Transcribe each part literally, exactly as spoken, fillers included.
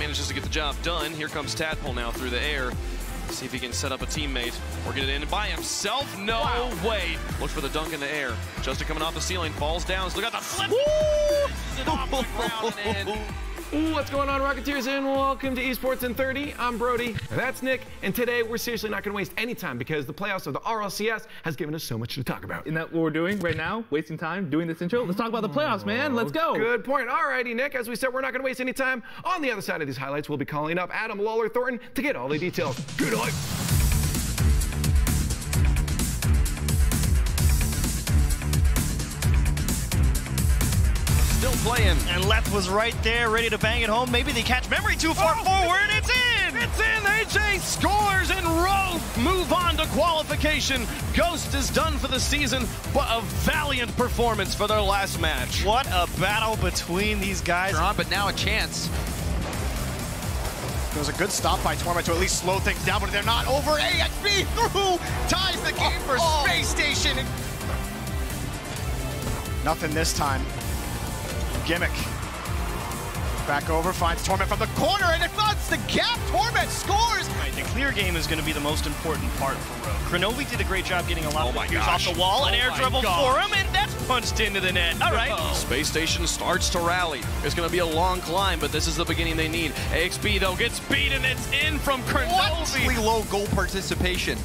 manages to get the job done. Here comes Tadpole now through the air. See if he can set up a teammate or get it in by himself. No wow. way. Looks for the dunk in the air. Justin coming off the ceiling, falls down. So look at the flip. Ooh, what's going on, Rocketeers, and welcome to Esports in thirty. I'm Brody. And that's Nick. And today, we're seriously not going to waste any time because the playoffs of the R L C S has given us so much to talk about. Isn't that what we're doing right now? Wasting time doing this intro? Let's talk about the playoffs, man. Let's go. Good point. All righty, Nick. As we said, we're not going to waste any time. On the other side of these highlights, we'll be calling up Adam Lawler Thornton to get all the details. Good luck. Playing. And left was right there, ready to bang it home. Maybe they catch memory too far oh, forward. It's in! It's in! A J scores and Rogue move on to qualification. Ghost is done for the season, but a valiant performance for their last match. What a battle between these guys. They're on, but now a chance. It was a good stop by Torment to at least slow things down, but they're not over. A X B through ties the game for oh, oh. Space Station. Nothing this time. Gimmick back over, finds Torment from the corner, and it floods the gap. Torment scores. Right, the clear game is going to be the most important part for Rogue. Kronovi did a great job getting a lot oh of my views gosh. off the wall, oh an air dribble gosh. for him, and that's punched into the net. All right. Oh. Space Station starts to rally. It's going to be a long climb, but this is the beginning they need. A X B though gets beat, and it's in from Kronovi. Really low goal participation,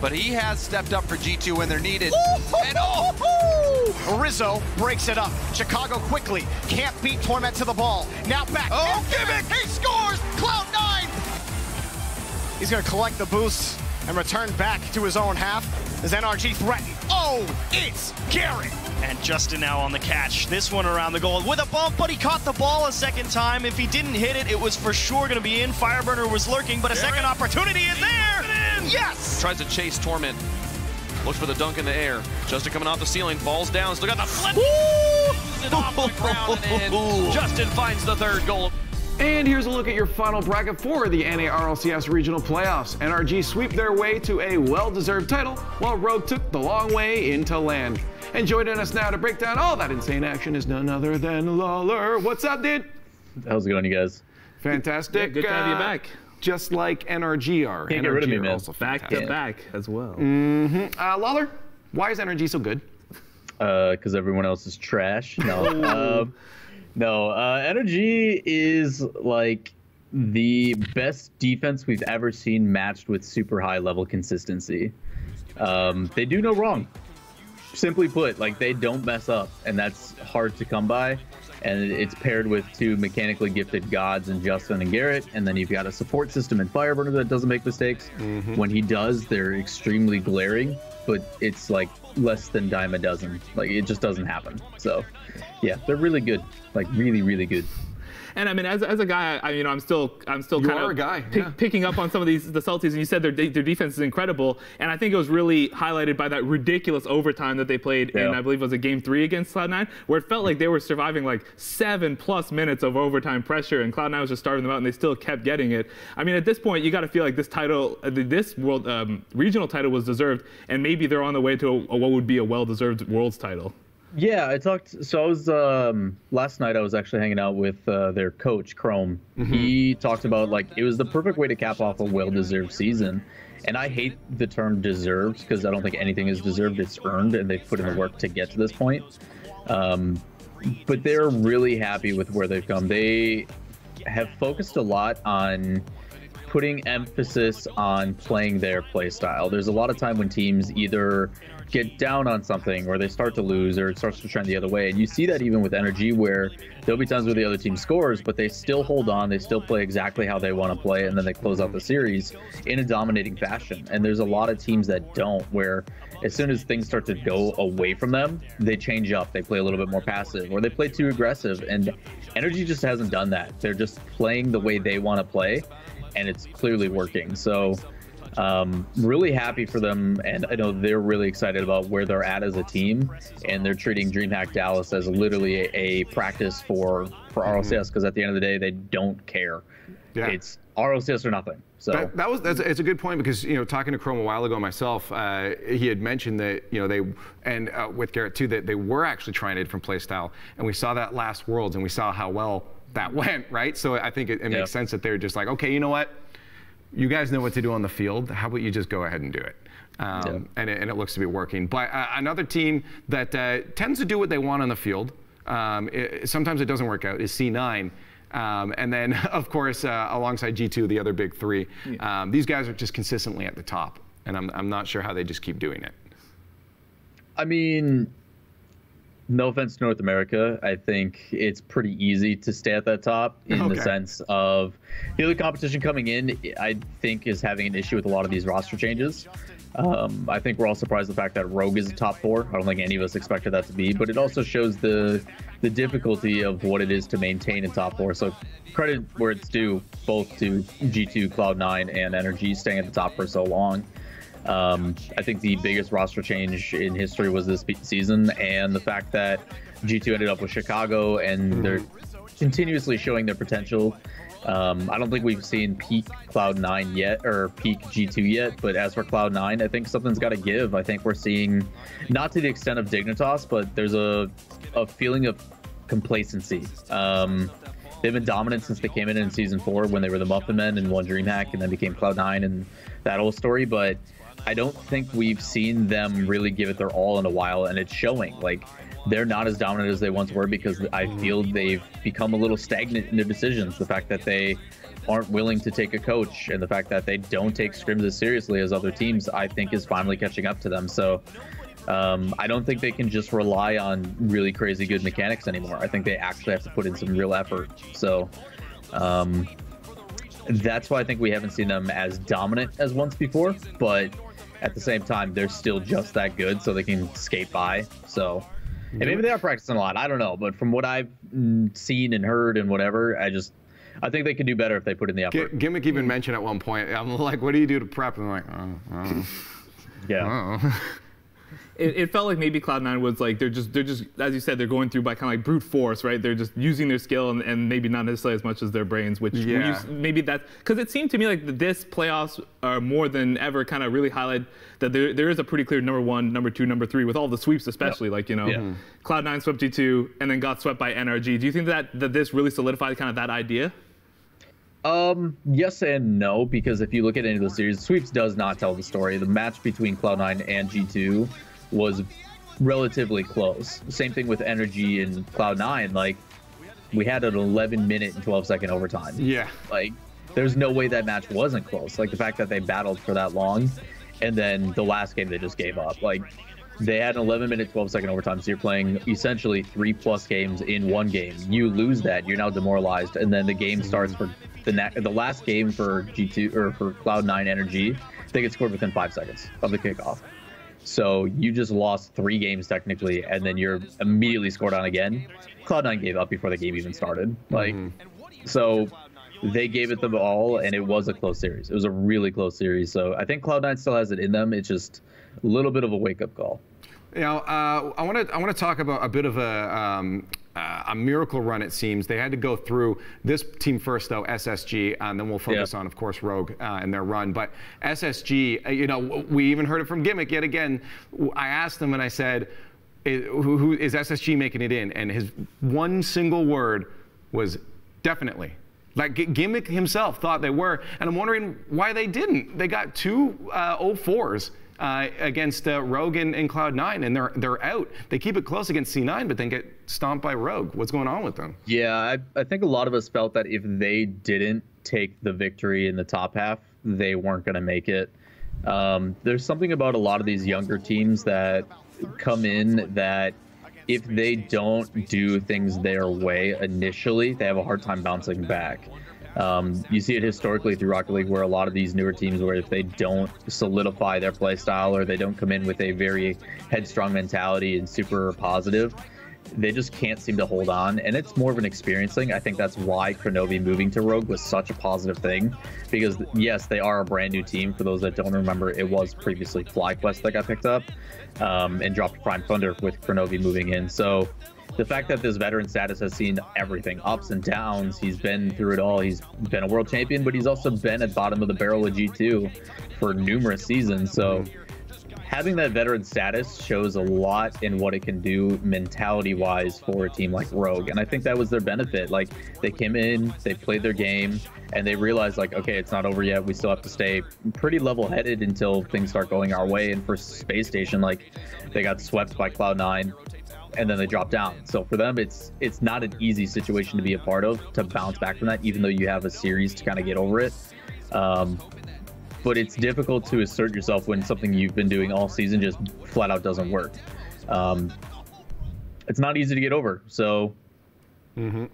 but he has stepped up for G two when they're needed. And oh. Rizzo breaks it up. Chicago quickly can't beat Torment to the ball. Now back. Oh, Gimmick! He scores! Cloud nine! He's going to collect the boost and return back to his own half as N R G threatened. Oh, it's Garrett! And Justin now on the catch. This one around the goal with a bump, but he caught the ball a second time. If he didn't hit it, it was for sure going to be in. Fireburner was lurking, but a Garrett. second opportunity is there! Yes! Tries to chase Torment. Looks for the dunk in the air. Justin coming off the ceiling, falls down. Look at the flip. It off the ground and in. Justin finds the third goal. And here's a look at your final bracket for the N A R L C S regional playoffs. N R G sweep their way to a well-deserved title, while Rogue took the long way into land. And joining us now to break down all that insane action is none other than Lawler. What's up, dude? How's it going, you guys? Fantastic. Yeah, good to have you back. Just like N R G are. Can't N R G get rid of me, man. Back to back as well. Mm-hmm. Uh, Lawler, why is N R G so good? Because uh, everyone else is trash. No, um, no. Uh, N R G is like the best defense we've ever seen matched with super high level consistency. Um, they do no wrong. Simply put, like they don't mess up, and that's hard to come by. And it's paired with two mechanically gifted gods in Justin and Garrett, and then you've got a support system in Fireburner that doesn't make mistakes. Mm-hmm. When he does, they're extremely glaring, but it's like less than dime a dozen. Like it just doesn't happen. So yeah, they're really good. Like really, really good. And I mean, as, as a guy, I you know, I'm still, I'm still you kind of a guy. Pick, yeah. picking up on some of these the Celtics, and you said their their defense is incredible, and I think it was really highlighted by that ridiculous overtime that they played, yeah. in I believe it was a game three against Cloud nine, where it felt like they were surviving like seven plus minutes of overtime pressure, and Cloud nine was just starving them out, and they still kept getting it. I mean, at this point, you got to feel like this title, this world um, regional title was deserved, and maybe they're on the way to a, a, what would be a well-deserved Worlds title. Yeah, I talked. So I was um, last night. I was actually hanging out with uh, their coach, Chrome. Mm-hmm. He talked about like it was the perfect way to cap off a well-deserved season. And I hate the term "deserved" because I don't think anything is deserved. It's earned, and they've put in the work to get to this point. Um, but they're really happy with where they've come. They have focused a lot on putting emphasis on playing their play style. There's a lot of time when teams either get down on something or they start to lose or it starts to trend the other way. And you see that even with N R G where there'll be times where the other team scores, but they still hold on, they still play exactly how they want to play, and then they close out the series in a dominating fashion. And there's a lot of teams that don't, where as soon as things start to go away from them, they change up, they play a little bit more passive or they play too aggressive. And N R G just hasn't done that. They're just playing the way they want to play, and it's clearly working. So um really happy for them, and I know they're really excited about where they're at as a team, and they're treating DreamHack Dallas as literally a, a practice for for R L C S, because at the end of the day they don't care. Yeah. It's R L C S or nothing. So that, that was that's, it's a good point, because you know, talking to Chrome a while ago myself, uh, he had mentioned that you know they and uh, with Garrett too, that they were actually trying a different play style, and we saw that last Worlds and we saw how well that went, right? So I think it, it yeah. makes sense that they're just like, okay, you know what, you guys know what to do on the field. How about you just go ahead and do it? Um, yeah. and, it and it looks to be working. But uh, another team that uh, tends to do what they want on the field, um, it, sometimes it doesn't work out, is C nine. Um, and then, of course, uh, alongside G two, the other big three. Yeah. Um, these guys are just consistently at the top, and I'm, I'm not sure how they just keep doing it. I mean, no offense to North America, I think it's pretty easy to stay at that top in okay. the sense of, you know, the competition coming in, I think, is having an issue with a lot of these roster changes. Um, I think we're all surprised at the fact that Rogue is a top four. I don't think any of us expected that to be, but it also shows the the difficulty of what it is to maintain a top four. So credit where it's due, both to G two, Cloud nine, and N R G staying at the top for so long. Um, I think the biggest roster change in history was this season, and the fact that G two ended up with Chicago, and they're continuously showing their potential. Um, I don't think we've seen peak Cloud nine yet, or peak G two yet, but as for Cloud nine, I think something's got to give. I think we're seeing, not to the extent of Dignitas, but there's a, a feeling of complacency. Um, they've been dominant since they came in in Season four, when they were the Muffin Men and won DreamHack and then became Cloud nine and that whole story, but I don't think we've seen them really give it their all in a while, and it's showing. Like, they're not as dominant as they once were, because I feel they've become a little stagnant in their decisions. The fact that they aren't willing to take a coach, and the fact that they don't take scrims as seriously as other teams, I think is finally catching up to them. So um, I don't think they can just rely on really crazy good mechanics anymore. I think they actually have to put in some real effort. So um, that's why I think we haven't seen them as dominant as once before, but at the same time, they're still just that good, so they can skate by. So, and maybe they are practicing a lot, I don't know, but from what I've seen and heard and whatever, I just, I think they could do better if they put in the effort. G Gimmick even mentioned at one point, I'm like, what do you do to prep? And I'm like, oh, oh. yeah. Oh. It, it felt like maybe Cloud nine was like, they're just, they're just, as you said, they're going through by kind of like brute force, right? They're just using their skill and, and maybe not necessarily as much as their brains, which yeah. we use, maybe that's, because it seemed to me like this playoffs are more than ever kind of really highlight that there, there is a pretty clear number one, number two, number three with all the sweeps, especially yep. like, you know, yeah. Cloud nine swept G two and then got swept by N R G. Do you think that, that this really solidified kind of that idea? Um, yes and no, because if you look at any of the series, sweeps does not tell the story. The match between Cloud nine and G two was relatively close. Same thing with N R G and Cloud nine. Like, we had an eleven minute and twelve second overtime. Yeah. Like, there's no way that match wasn't close. Like, the fact that they battled for that long, and then the last game they just gave up. Like, they had an eleven minute, twelve second overtime. So you're playing essentially three plus games in one game. You lose that, you're now demoralized, and then the game starts for the na the last game for G two or for Cloud nine N R G. They get scored within five seconds of the kickoff. So you just lost three games technically, and then you're immediately scored on again. Cloud nine gave up before the game even started. Like, mm-hmm. so they gave it them all, and it was a close series. It was a really close series. So I think Cloud nine still has it in them. It's just a little bit of a wake-up call. You know, uh, I want to I want to talk about a bit of a um, uh, a miracle run. It seems they had to go through this team first, though, S S G, and then we'll focus yeah. on, of course, Rogue uh, and their run. But S S G, uh, you know, we even heard it from Gimmick yet again. I asked them and I said, is, who, "Who is S S G making it in?" And his one single word was definitely. Like, G Gimmick himself thought they were, and I'm wondering why they didn't. They got two uh, oh fours. Uh, against uh, Rogue and, and Cloud nine, and they're they're out. They keep it close against C nine, but then get stomped by Rogue. What's going on with them? Yeah, I, I think a lot of us felt that if they didn't take the victory in the top half, they weren't going to make it. Um, there's something about a lot of these younger teams that come in that if they don't do things their way initially, they have a hard time bouncing back. Um, you see it historically through Rocket League, where a lot of these newer teams, where if they don't solidify their play style, or they don't come in with a very headstrong mentality and super positive, they just can't seem to hold on. And it's more of an experience thing. I think that's why Kronovi moving to Rogue was such a positive thing, because yes, they are a brand new team. For those that don't remember, it was previously FlyQuest that got picked up um, and dropped Prime Thunder with Kronovi moving in. So the fact that this veteran status has seen everything, ups and downs, he's been through it all. He's been a world champion, but he's also been at bottom of the barrel with G two for numerous seasons. So having that veteran status shows a lot in what it can do mentality wise for a team like Rogue. And I think that was their benefit. Like, they came in, they played their game, and they realized, like, okay, it's not over yet. We still have to stay pretty level headed until things start going our way. And for Space Station, like, they got swept by Cloud nine and then they dropped down. So for them, it's it's not an easy situation to be a part of, to bounce back from that, even though you have a series to kind of get over it. Um, But it's difficult to assert yourself when something you've been doing all season just flat out doesn't work. Um, it's not easy to get over. So mm-hmm.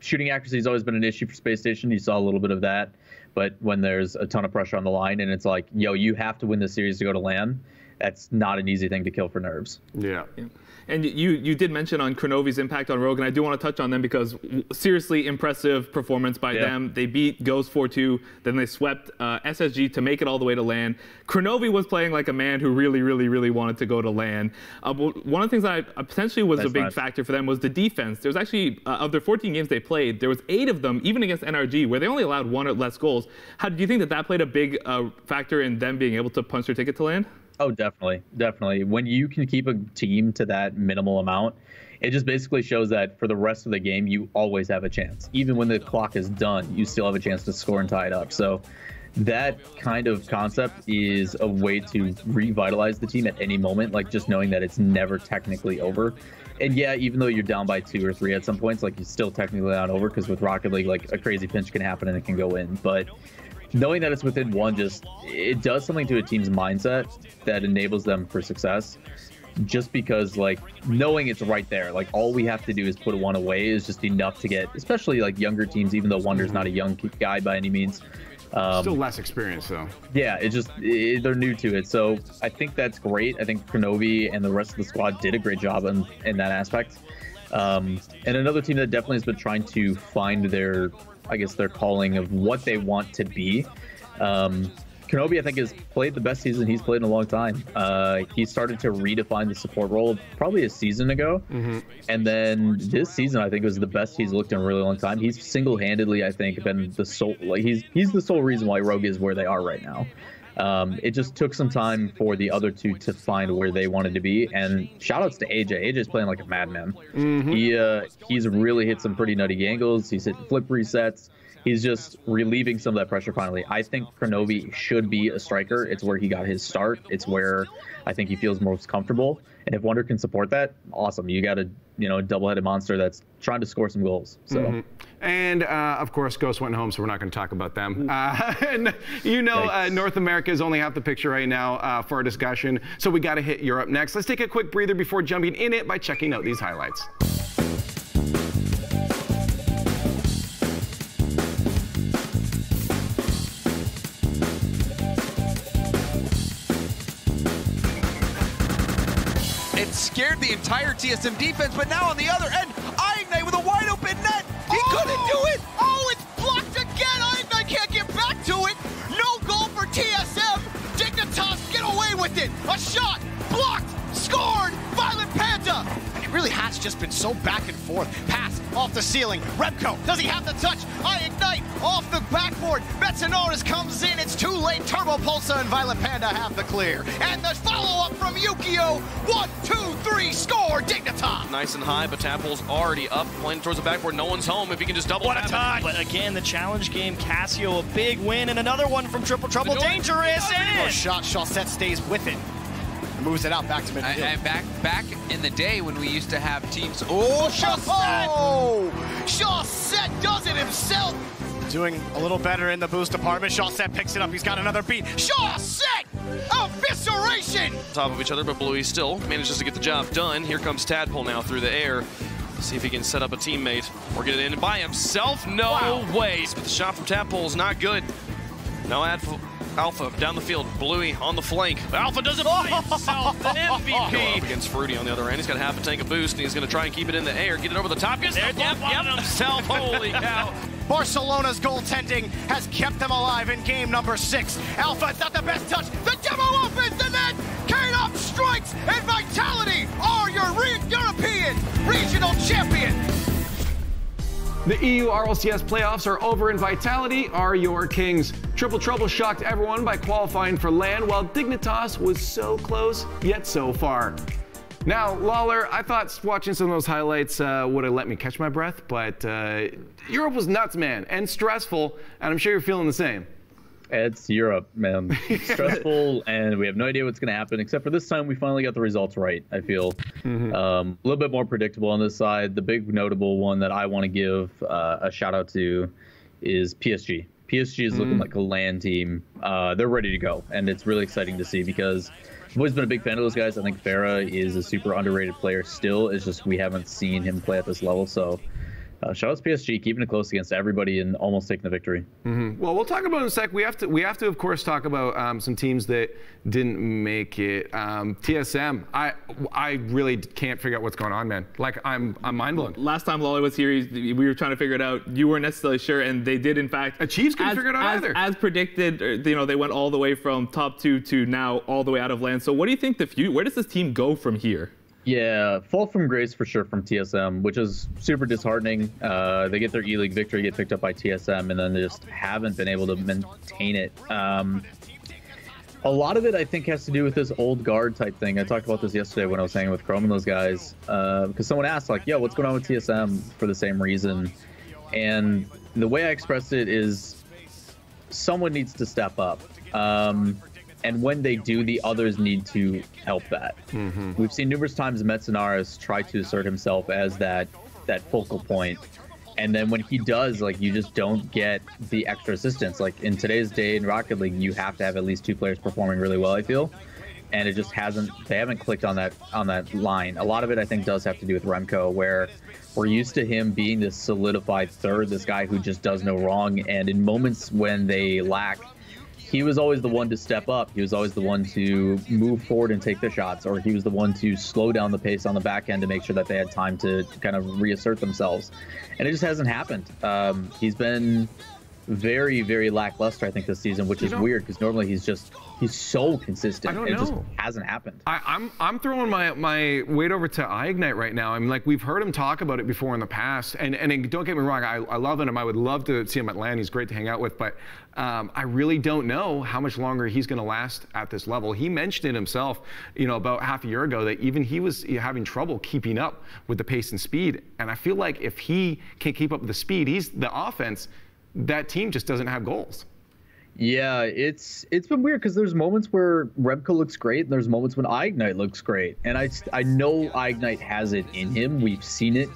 shooting accuracy has always been an issue for Space Station. You saw a little bit of that. But when there's a ton of pressure on the line and it's like, yo, you have to win this series to go to LAN, that's not an easy thing to kill for nerves. Yeah. yeah. And you, you did mention on Kronovi's impact on Rogue, and I do want to touch on them because seriously impressive performance by yeah. them. They beat Ghost four two, then they swept uh, S S G to make it all the way to LAN. Kronovi was playing like a man who really, really, really wanted to go to LAN. Uh, one of the things that I, uh, potentially was That's a big nice. factor for them was the defense. There was actually, uh, of their fourteen games they played, there was eight of them, even against N R G, where they only allowed one or less goals. How do you think that that played a big uh, factor in them being able to punch their ticket to LAN? Oh, definitely. Definitely. When you can keep a team to that minimal amount, it just basically shows that for the rest of the game, you always have a chance. Even when the clock is done, you still have a chance to score and tie it up. So that kind of concept is a way to revitalize the team at any moment, like just knowing that it's never technically over. And yeah, even though you're down by two or three at some points, like, it's still technically not over because with Rocket League, like, a crazy pinch can happen and it can go in. But knowing that it's within one, just, it does something to a team's mindset that enables them for success, just because, like, knowing it's right there, like, all we have to do is put one away is just enough to get, especially like younger teams, even though Wonder's not a young guy by any means, um, still less experience though. Yeah, it's just it, they're new to it, so I think that's great. I think Kronovi and the rest of the squad did a great job in, in that aspect. Um, and another team that definitely has been trying to find their, I guess, their calling of what they want to be. Um, Kronovi, I think, has played the best season he's played in a long time. Uh, he started to redefine the support role probably a season ago. Mm-hmm. And then this season, I think, was the best he's looked in a really long time. He's single-handedly, I think, been the sole, like, he's, he's the sole reason why Rogue is where they are right now. Um, it just took some time for the other two to find where they wanted to be. And shout-outs to A J. A J's playing like a madman. Mm-hmm. He uh, he's really hit some pretty nutty angles. He's hit flip resets. He's just relieving some of that pressure finally. I think Kronovi should be a striker. It's where he got his start. It's where I think he feels most comfortable. And if Wonder can support that, awesome. You got a you know double-headed monster that's trying to score some goals. So, mm-hmm. and uh, of course, Ghost went home, so we're not going to talk about them. Uh, and you know, uh, North America is only half the picture right now uh, for our discussion. So we got to hit Europe next. Let's take a quick breather before jumping in it by checking out these highlights. Scared the entire T S M defense, but now on the other end, Ignite with a wide open net. He oh, couldn't do it. Oh, it's blocked again. Ignite can't get back to it. No goal for T S M. Dignitas get away with it. A shot blocked, scored. Violent Panda. And it really has just been so back and forth. Pass off the ceiling. Repko does he have the touch? I Ignite off the backboard. Metanonas comes in. It's too late. Turbo Pulsa and Violent Panda have the clear. And the follow-up from Yukio. One, two, three, score. Dignitas. Nice and high, but Tadpole's already up, playing towards the backboard. No one's home. If he can just double. What a touch! But again, the challenge game. Casio, a big win, and another one from Triple Trouble. Dangerous. Oh, shot. Chausette stays with it. Moves it out back to midfield. And back back in the day when we used to have teams. Oh, Chausette! Oh, Chausette does it himself. Doing a little better in the boost department. Chausette picks it up. He's got another beat. Chausette! Evisceration! Top of each other, but Bluey still manages to get the job done. Here comes Tadpole now through the air. See if he can set up a teammate or get it in by himself. No wow. ways. But the shot from Tadpole is not good. No ad for Alpha down the field, Bluey on the flank. Alpha does it by himself, an M V P. Up against Fruity on the other end. He's got half a tank of boost, and he's going to try and keep it in the air, get it over the top. Gets there, the yep, yep. himself, holy cow. Barcelona's goaltending has kept them alive in game number six. Alpha, it's not the best touch. The demo opens, and then K-Dop strikes, and Vitality are your European champion, regional champion. The E U R L C S playoffs are over and Vitality are your kings. Triple Trouble shocked everyone by qualifying for LAN, while Dignitas was so close, yet so far. Now, Lawler, I thought watching some of those highlights uh, would have let me catch my breath, but uh, Europe was nuts, man, and stressful, and I'm sure you're feeling the same. It's Europe, man. Stressful, and we have no idea what's going to happen, except for this time we finally got the results right, I feel. Mm-hmm. um, a little bit more predictable on this side. The big notable one that I want to give uh, a shout-out to is P S G. P S G is looking mm. like a LAN team. Uh, they're ready to go, and it's really exciting to see because I've always been a big fan of those guys. I think Farah is a super underrated player still. It's just we haven't seen him play at this level, so Uh, shout out to P S G, keeping it close against everybody and almost taking the victory. Mm-hmm. Well, we'll talk about it in a sec. We have to, we have to of course, talk about um, some teams that didn't make it. Um, T S M, I, I really can't figure out what's going on, man. Like, I'm, I'm mind blown. Last time Lawler was here, he, we were trying to figure it out. You weren't necessarily sure, and they did, in fact. The Chiefs couldn't figure it out as, either. As predicted, or, you know, they went all the way from top two to now all the way out of LAN. So, what do you think the future? Where does this team go from here? Yeah, fall from grace for sure from T S M, which is super disheartening. Uh, they get their E-League victory, get picked up by T S M, and then they just haven't been able to maintain it. Um, a lot of it, I think, has to do with this old guard type thing. I talked about this yesterday when I was hanging with Chrome and those guys, uh, because someone asked, like, yo, what's going on with T S M for the same reason? And the way I expressed it is someone needs to step up. Um, And when they do, the others need to help that. Mm-hmm. We've seen numerous times Metzenaris try to assert himself as that that focal point. And then when he does, like, you just don't get the extra assistance. Like, in today's day in Rocket League, you have to have at least two players performing really well, I feel. And it just hasn't, they haven't clicked on that on that line. A lot of it, I think, does have to do with Remco, where we're used to him being this solidified third, this guy who just does no wrong. And in moments when they lack, he was always the one to step up. He was always the one to move forward and take the shots, or he was the one to slow down the pace on the back end to make sure that they had time to kind of reassert themselves. And it just hasn't happened. Um, he's been very, very lackluster, I think, this season, which is weird because normally he's just he's so consistent. I don't know. It just hasn't happened. I, I'm I'm throwing my my weight over to Ignite right now. I'm like, we've heard him talk about it before in the past, and and don't get me wrong, I, I love him. I would love to see him at LAN. He's great to hang out with, but um, I really don't know how much longer he's going to last at this level. He mentioned it himself, you know, about half a year ago that even he was having trouble keeping up with the pace and speed. And I feel like if he can keep up with the speed, he's the offense. That team just doesn't have goals. Yeah, it's it's been weird because there's moments where Remco looks great and there's moments when Ignite looks great. And I, I know Ignite has it in him. We've seen it.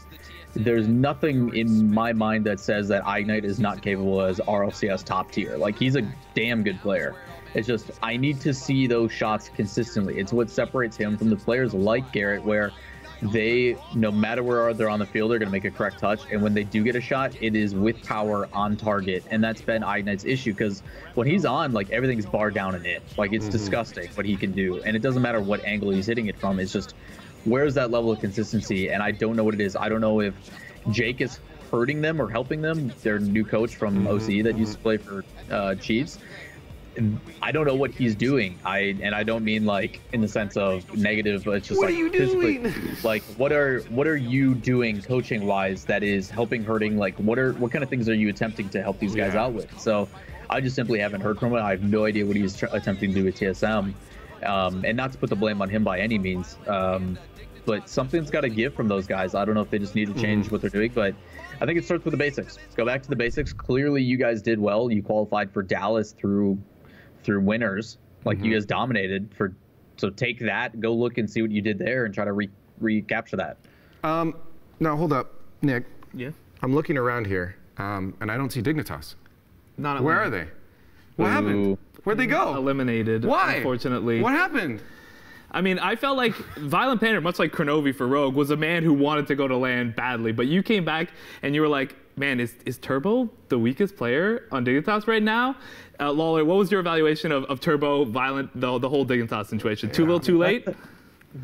There's nothing in my mind that says that Ignite is not capable as R L C S top tier. Like, he's a damn good player. It's just I need to see those shots consistently. It's what separates him from the players like Garrett, where they, no matter where they're on the field, they're going to make a correct touch. And when they do get a shot, it is with power on target. And that's been Ignite's issue because when he's on, like, everything's bar down and in. Like, it's mm-hmm. disgusting what he can do. And it doesn't matter what angle he's hitting it from. It's just, where's that level of consistency? And I don't know what it is. I don't know if Jake is hurting them or helping them, their new coach from mm-hmm. O C that used to play for uh, Chiefs. I don't know what he's doing. I and I don't mean like in the sense of negative, but it's just what like are you doing? Like what are what are you doing coaching wise that is helping, hurting? Like what are what kind of things are you attempting to help these guys yeah. out with? So I just simply haven't heard from him. I have no idea what he's attempting to do with T S M, um, and not to put the blame on him by any means. Um, but something's got to give from those guys. I don't know if they just need to change mm. what they're doing, but I think it starts with the basics. Go back to the basics. Clearly, you guys did well. You qualified for Dallas through. through winners, like mm-hmm. you guys dominated for, so take that, go look and see what you did there and try to re recapture that. Um, now hold up, Nick. Yeah. I'm looking around here, um, and I don't see Dignitas. Not Where are they? What Ooh. happened? Where'd they go? Eliminated. Why? Unfortunately. What happened? I mean, I felt like Violent Panther, much like Kronovi for Rogue, was a man who wanted to go to LAN badly, but you came back and you were like, man, is, is Turbo the weakest player on Dignitas right now? Uh, Lawler, what was your evaluation of, of Turbo, Violent, the, the whole Dignitas situation? Yeah. Too little, too late? What the,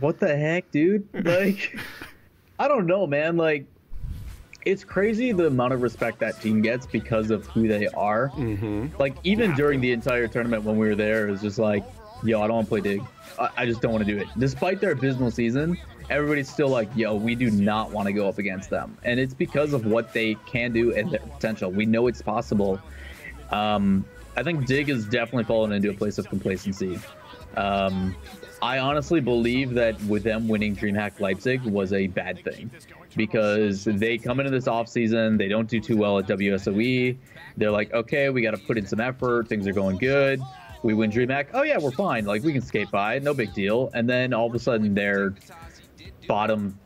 what the heck, dude? Like, I don't know, man. Like, it's crazy the amount of respect that team gets because of who they are. Mm-hmm. Like, even yeah. during the entire tournament when we were there, it was just like, yo, I don't want to play Dig. I, I just don't want to do it. Despite their abysmal season, everybody's still like, yo, we do not want to go up against them. And it's because of what they can do and their potential. We know it's possible. Um, I think Dig is definitely fallen into a place of complacency. Um, I honestly believe that with them winning DreamHack Leipzig was a bad thing, because they come into this offseason, they don't do too well at W S O E. They're like, okay, we got to put in some effort. Things are going good. We win DreamHack. Oh, yeah, we're fine. Like, we can skate by. No big deal. And then all of a sudden they're bottom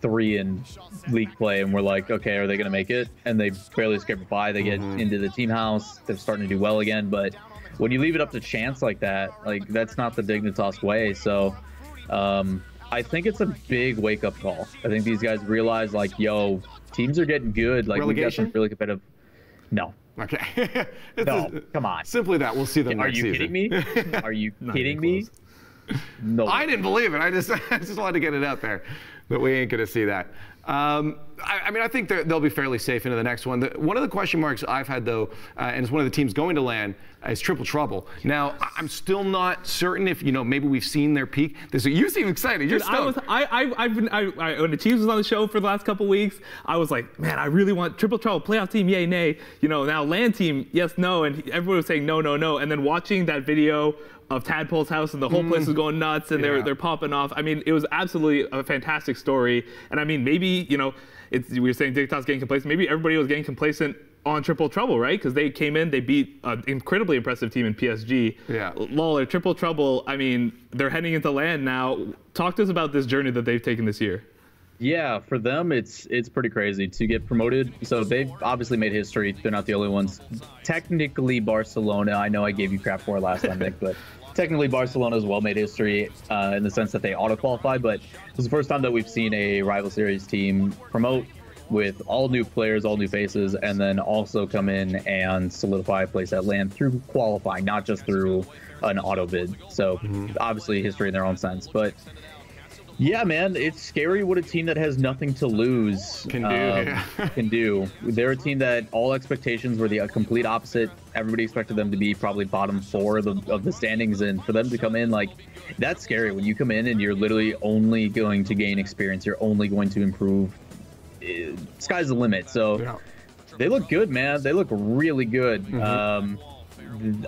three in league play, and we're like, okay, are they going to make it? And they barely scrape by. They get mm-hmm. into the team house. They're starting to do well again. But when you leave it up to chance like that, like, that's not the Dignitas way. So um, I think it's a big wake-up call. I think these guys realize, like, yo, teams are getting good. Like, we got some really competitive. No. Okay. No, a, come on. Simply that. We'll see them are next season. Are you kidding me? Are you kidding me? No. I didn't believe it. I just, I just wanted to get it out there. But we ain't going to see that. Um, I, I mean, I think they'll be fairly safe into the next one. The, one of the question marks I've had, though, uh, and it's one of the teams going to LAN, uh, is Triple Trouble. Now, I'm still not certain if, you know, maybe we've seen their peak. This, you seem excited. You're stoked. I was, I, I, I've been, I, I, when the Chiefs was on the show for the last couple weeks, I was like, man, I really want Triple Trouble playoff team, yay, nay. You know, now LAN team, yes, no. And everyone was saying no, no, no. And then watching that video of Tadpole's house, and the whole mm. place was going nuts, and yeah. they're they're popping off. I mean, it was absolutely a fantastic story. And I mean, maybe, you know, it's, we were saying Dignitas getting complacent. Maybe everybody was getting complacent on Triple Trouble, right? Because they came in, they beat an incredibly impressive team in P S G. Yeah. Lawler, Triple Trouble, I mean, they're heading into LAN now. Talk to us about this journey that they've taken this year. Yeah, for them, it's it's pretty crazy to get promoted. So they've obviously made history. They're not the only ones. Technically, Barcelona, I know I gave you crap for last time, Nick, but technically Barcelona has well made history uh, in the sense that they auto-qualify, but it was the first time that we've seen a Rival Series team promote with all new players, all new faces, and then also come in and solidify a place at LAN through qualifying, not just through an auto bid. So mm-hmm. obviously history in their own sense, but yeah, man, it's scary what a team that has nothing to lose can do. Um, yeah. can do. They're a team that all expectations were the complete opposite. Everybody expected them to be probably bottom four of the, of the standings, and for them to come in, like, that's scary. When you come in and you're literally only going to gain experience, you're only going to improve. It, sky's the limit. So yeah. They look good, man. They look really good. Mm-hmm. um,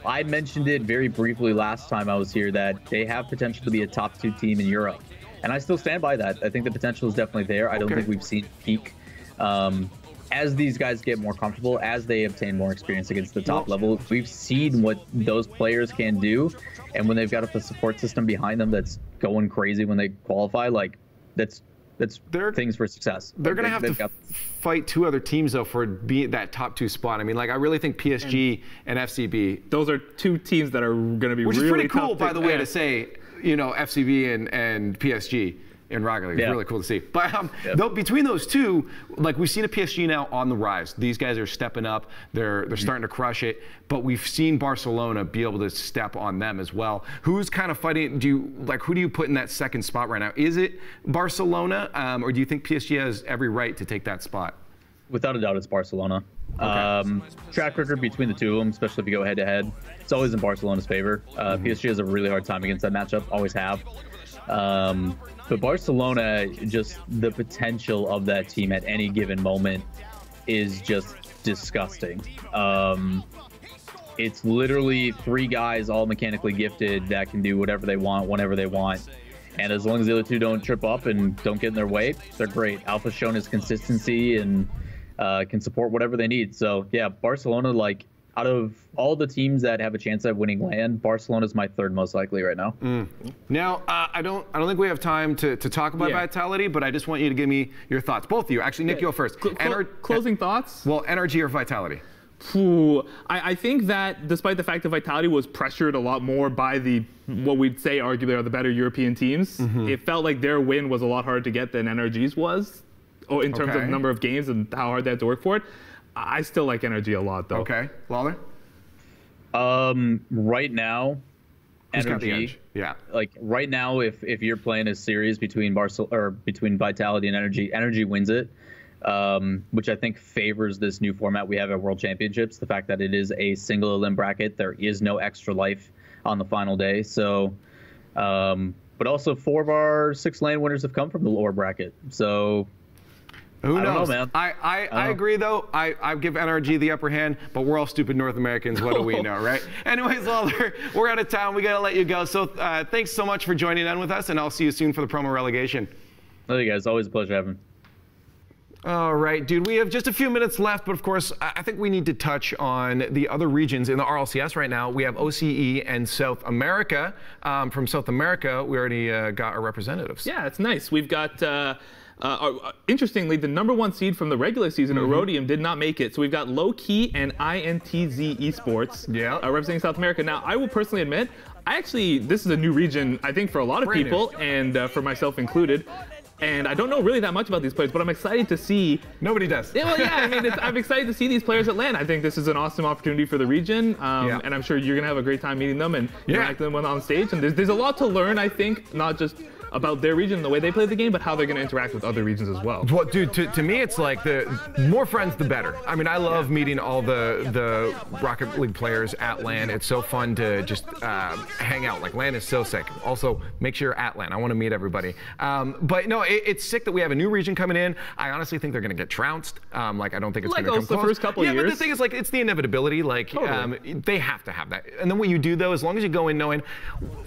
I mentioned it very briefly last time I was here that they have potential to be a top two team in Europe. And I still stand by that. I think the potential is definitely there. I don't okay. think we've seen peak. Um, as these guys get more comfortable, as they obtain more experience against the top level, we've seen what those players can do. And when they've got a support system behind them that's going crazy when they qualify, like, that's that's they're, things for success. They're like, going they, to have to fight two other teams, though, for be that top two spot. I mean, like, I really think P S G and, and F C B. Those are two teams that are going to be which really Which is pretty cool, by the way, to say. You know, F C B and, and P S G in Rocket League. Yeah. Really cool to see. But um, yeah. though, between those two, like, we've seen a P S G now on the rise. These guys are stepping up. They're they're mm-hmm. starting to crush it. But we've seen Barcelona be able to step on them as well. Who's kind of fighting? Do you like who do you put in that second spot right now? Is it Barcelona, um, or do you think P S G has every right to take that spot? Without a doubt, it's Barcelona. Okay. Um, track record between the two of them, especially if you go head-to-head, -head, it's always in Barcelona's favor. Uh, mm-hmm. P S G has a really hard time against that matchup, always have. Um, but Barcelona, just the potential of that team at any given moment is just disgusting. Um, it's literally three guys all mechanically gifted that can do whatever they want, whenever they want. And as long as the other two don't trip up and don't get in their way, they're great. Alpha's shown his consistency and Uh, can support whatever they need. So yeah, Barcelona, like, out of all the teams that have a chance at winning LAN, Barcelona is my third most likely right now. Mm. Now uh, I don't I don't think we have time to, to talk about yeah. Vitality, but I just want you to give me your thoughts, both of you. Actually, Nick, yeah. you go first. Cl N closing thoughts? Well, N R G or Vitality? I, I think that despite the fact that Vitality was pressured a lot more by the what we'd say arguably are the better European teams, mm-hmm. it felt like their win was a lot harder to get than N R G's was. Oh, in terms okay. of number of games and how hard they had to work for it. I still like N R G a lot, though. Okay. Lawler? Um, right now, Who's N R G. Got the edge? Yeah. Like, right now, if if you're playing a series between Barcelona or between Vitality and N R G, N R G wins it, um, which I think favors this new format we have at World Championships. The fact that it is a single limb bracket, there is no extra life on the final day. So, um, But also, four of our six LAN winners have come from the lower bracket. So, who I knows? Don't know, man. I, I, I, I agree, though. I, I give N R G the upper hand, but we're all stupid North Americans. What do we know, right? Anyways, Lawler, we're out of town. We got to let you go. So, uh, thanks so much for joining in with us, and I'll see you soon for the promo relegation. Love you guys. Always a pleasure having me. All right, dude, we have just a few minutes left, but of course, I think we need to touch on the other regions in the R L C S right now. We have O C E and South America. Um, from South America, we already uh, got our representatives. Yeah, it's nice. We've got, uh, uh, interestingly, the number one seed from the regular season, mm-hmm. Erodium, did not make it. So we've got Low Key and I N T Z Esports yeah. uh, representing South America. Now, I will personally admit, I actually, this is a new region, I think, for a lot of Brand people, new. and uh, for myself included. And I don't know really that much about these players, but I'm excited to see... Nobody does. Yeah, well, yeah, I mean, it's, I'm excited to see these players at LAN. I think this is an awesome opportunity for the region, um, yeah. and I'm sure you're going to have a great time meeting them and yeah. interacting with them on stage. And there's, there's a lot to learn, I think, not just about their region and the way they play the game, but how they're going to interact with other regions as well. Well, dude, to, to me, it's like the more friends, the better. I mean, I love yeah. meeting all the, the Rocket League players at LAN. It's so fun to just uh, hang out. Like, LAN is so sick. Also, make sure you're at LAN. I want to meet everybody. Um, but no, it, it's sick that we have a new region coming in. I honestly think they're going to get trounced. Um, like, I don't think it's like going to come close. Like the first couple of yeah, years. Yeah, but the thing is, like, it's the inevitability. Like, totally. um, they have to have that. And then what you do, though, as long as you go in knowing,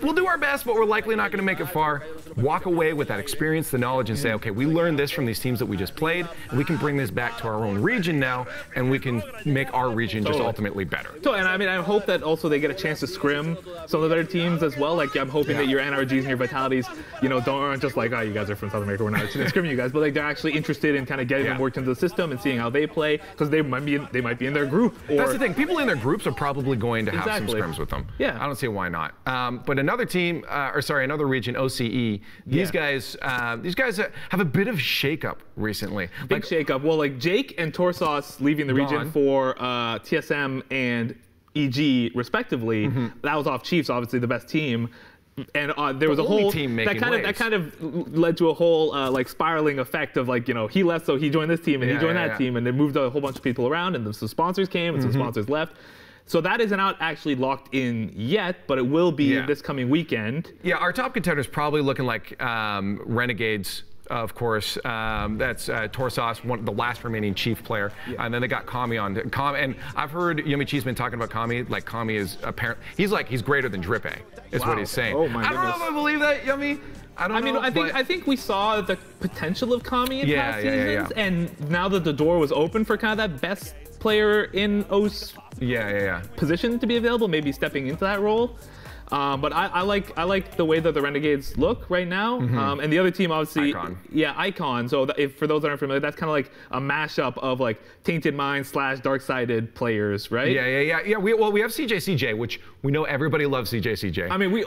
we'll do our best, but we're likely not going to make it far. Walk away with that experience, the knowledge, and say, okay, we learned this from these teams that we just played, and we can bring this back to our own region now, and we can make our region just totally. ultimately better. So, and I mean, I hope that also they get a chance to scrim some of their teams as well. Like, I'm hoping yeah. that your N R Gs and your Vitalities, you know, don't aren't just like, oh, you guys are from South America, we're not scrimming you guys, but like they're actually interested in kind of getting yeah. them worked into the system and seeing how they play, because they might be in, they might be in their group. Or... That's the thing. People in their groups are probably going to have exactly. some scrims with them. Yeah, I don't see why not. Um, but another team, uh, or sorry, another region, O C E. These yeah. guys, uh, these guys have a bit of shakeup recently. Big like, shakeup. Well, like Jake and Torsauce leaving the gone. region for uh, T S M and E G respectively. Mm-hmm. That was off Chiefs, obviously the best team. And uh, there the was a whole team that kind waves. of that kind of led to a whole uh, like spiraling effect of like, you know, he left, so he joined this team and yeah, he joined yeah, that yeah. team, and they moved a whole bunch of people around, and some sponsors came and mm-hmm. some sponsors left. So that isn't out actually locked in yet, but it will be yeah. this coming weekend. Yeah, our top contender is probably looking like um, Renegades, of course. Um, that's uh, Torsauce, one the last remaining Chief player. Yeah. And then they got Kami on. Kami, and I've heard Yumi Chi's been talking about Kami. Like, Kami is apparent. He's like, he's greater than Drippe, is wow. what he's saying. Oh my I goodness. don't know if I believe that, Yumi. I, don't I mean, know, I think I think we saw the potential of Kami in yeah, past yeah, seasons, yeah, yeah. and now that the door was open for kind of that best player in O's yeah, yeah, yeah. position to be available, maybe stepping into that role. Um, but I, I like I like the way that the Renegades look right now, mm-hmm. um, and the other team obviously, Icon. yeah, Icon. So that if for those that aren't familiar, that's kind of like a mashup of like Tainted Mind slash Dark-sided players, right? Yeah, yeah, yeah, yeah. We, well, we have C J C J, which we know everybody loves C J C J. I mean, we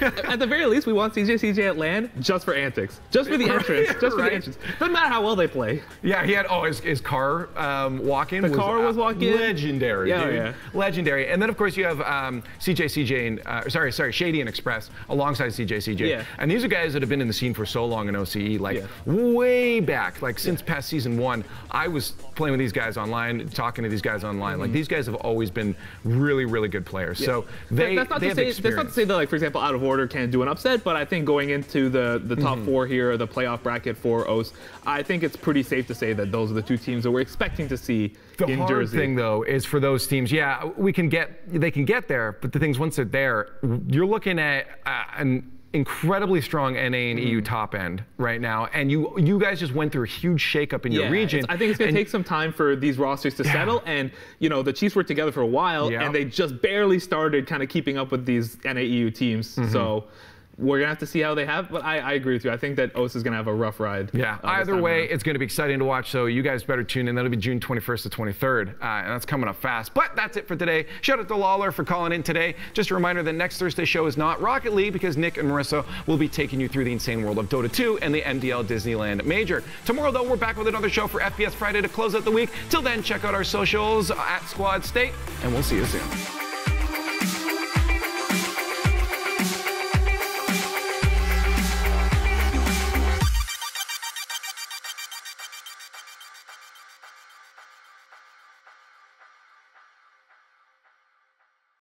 at the very least we want C J C J at LAN just for antics, just for the entrance, right, just for right. the entrance. Doesn't matter how well they play. Yeah, he had oh his, his car um, walk-in. The was, car was uh, walk-in. Legendary, yeah, dude. Yeah. Legendary. And then of course you have um, C J C J and. Uh, Sorry, sorry, Shady and Express alongside C J C J. Yeah. And these are guys that have been in the scene for so long in O C E, like yeah. way back, like since yeah. past season one. I was playing with these guys online, talking to these guys online. Mm-hmm. Like these guys have always been really, really good players. Yeah. So they, that's not they to have say, experience. That's not to say that, like, for example, Out of Order can't do an upset, but I think going into the, the top mm-hmm. four here, or the playoff bracket for O S, I think it's pretty safe to say that those are the two teams that we're expecting to see the in Jersey. The hard thing, though, is for those teams, yeah, we can get, they can get there, but the thing's once they're there, you're looking at uh, an incredibly strong N A and mm. E U top end right now, and you you guys just went through a huge shakeup in yeah, your region. I think it's going to take some time for these rosters to yeah. settle, and you know the Chiefs were together for a while, yeah. and they just barely started kind of keeping up with these N A E U teams. Mm-hmm. So. We're going to have to see how they have, but I, I agree with you. I think that O S is going to have a rough ride. Yeah, uh, either way, around. It's going to be exciting to watch, so you guys better tune in. That'll be June twenty-first to twenty-third, uh, and that's coming up fast. But that's it for today. Shout out to Lawler for calling in today. Just a reminder that next Thursday's show is not Rocket League, because Nick and Marissa will be taking you through the insane world of Dota two and the M D L Disneyland Major. Tomorrow, though, we're back with another show for F B S Friday to close out the week. Till then, check out our socials at Squad State, and we'll see you soon.